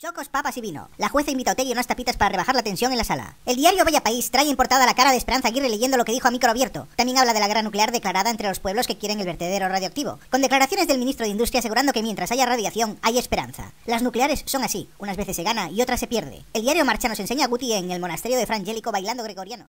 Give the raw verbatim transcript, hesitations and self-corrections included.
Chocos, papas y vino. La jueza invita a Otegi unas tapitas para rebajar la tensión en la sala. El diario Vaya País trae en portada la cara de Esperanza Aguirre leyendo lo que dijo a micro abierto. También habla de la guerra nuclear declarada entre los pueblos que quieren el vertedero radioactivo, con declaraciones del ministro de Industria asegurando que mientras haya radiación, hay esperanza. Las nucleares son así, unas veces se gana y otras se pierde. El diario Marcha nos enseña a Guti en el monasterio de Frangelico bailando gregoriano.